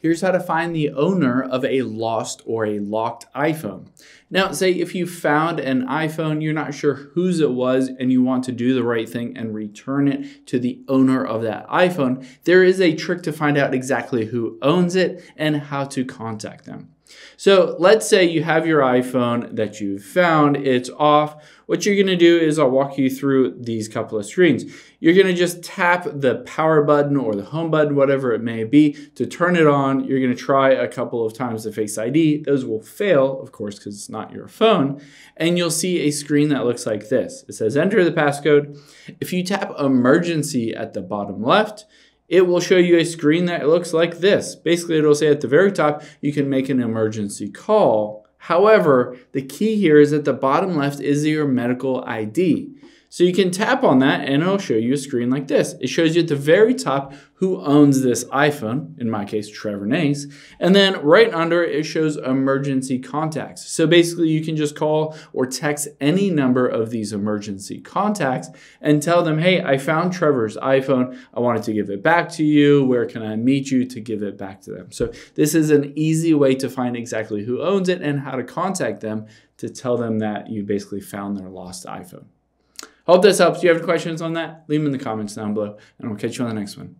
Here's how to find the owner of a lost or a locked iPhone. Now, say if you found an iPhone, you're not sure whose it was, and you want to do the right thing and return it to the owner of that iPhone, there is a trick to find out exactly who owns it and how to contact them. So let's say you have your iPhone that you've found, it's off. What you're gonna do is I'll walk you through these couple of screens. You're gonna just tap the power button or the home button, whatever it may be, to turn it on. You're gonna try a couple of times the Face ID. Those will fail, of course, because it's not your phone. And you'll see a screen that looks like this. It says enter the passcode. If you tap emergency at the bottom left, it will show you a screen that looks like this. Basically, it'll say at the very top, you can make an emergency call. However, the key here is at the bottom left is your medical ID. So you can tap on that and it'll show you a screen like this. It shows you at the very top who owns this iPhone, in my case, Trevor Nace. And then right under it shows emergency contacts. So basically you can just call or text any number of these emergency contacts and tell them, hey, I found Trevor's iPhone. I wanted to give it back to you. Where can I meet you to give it back to them? So this is an easy way to find exactly who owns it and how to contact them to tell them that you basically found their lost iPhone. Hope this helps. Do you have any questions on that? Leave them in the comments down below, and we'll catch you on the next one.